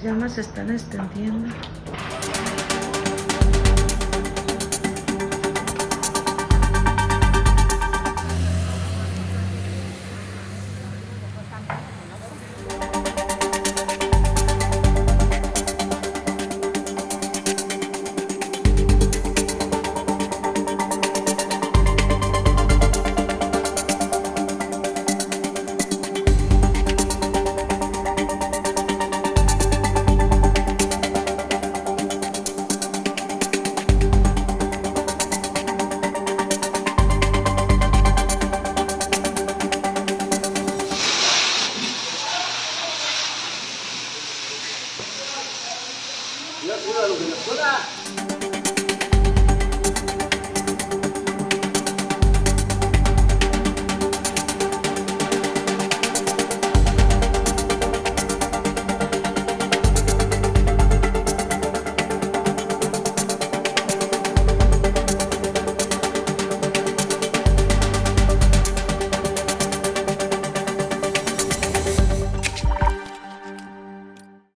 Las llamas se están extendiendo. ¡Hola!